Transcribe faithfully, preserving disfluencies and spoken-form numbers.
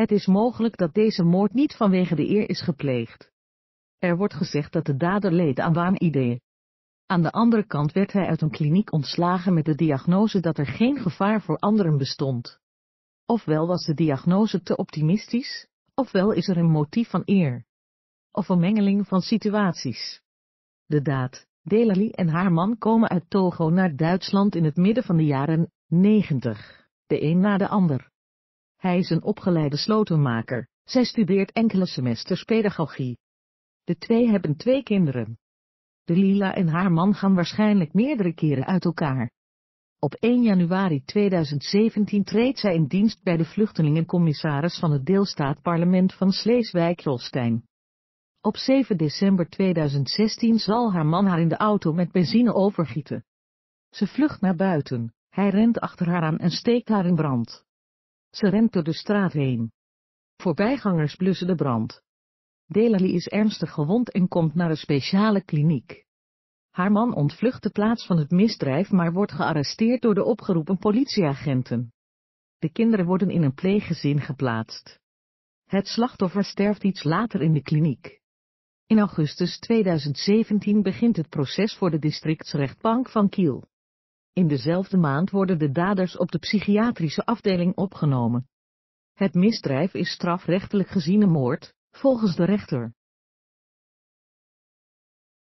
Het is mogelijk dat deze moord niet vanwege de eer is gepleegd. Er wordt gezegd dat de dader leed aan waanideeën. Aan de andere kant werd hij uit een kliniek ontslagen met de diagnose dat er geen gevaar voor anderen bestond. Ofwel was de diagnose te optimistisch, ofwel is er een motief van eer. Of een mengeling van situaties. De daad. Delali en haar man komen uit Togo naar Duitsland in het midden van de jaren negentig, de een na de ander. Hij is een opgeleide slotenmaker, zij studeert enkele semesters pedagogie. De twee hebben twee kinderen. Delila en haar man gaan waarschijnlijk meerdere keren uit elkaar. Op één januari tweeduizend zeventien treedt zij in dienst bij de vluchtelingencommissaris van het deelstaatparlement van Sleeswijk-Holstein. Op zeven december tweeduizend zestien zal haar man haar in de auto met benzine overgieten. Ze vlucht naar buiten, hij rent achter haar aan en steekt haar in brand. Ze rent door de straat heen. Voorbijgangers blussen de brand. Delali is ernstig gewond en komt naar een speciale kliniek. Haar man ontvlucht de plaats van het misdrijf, maar wordt gearresteerd door de opgeroepen politieagenten. De kinderen worden in een pleeggezin geplaatst. Het slachtoffer sterft iets later in de kliniek. In augustus tweeduizend zeventien begint het proces voor de districtsrechtbank van Kiel. In dezelfde maand worden de daders op de psychiatrische afdeling opgenomen. Het misdrijf is strafrechtelijk gezien een moord, volgens de rechter.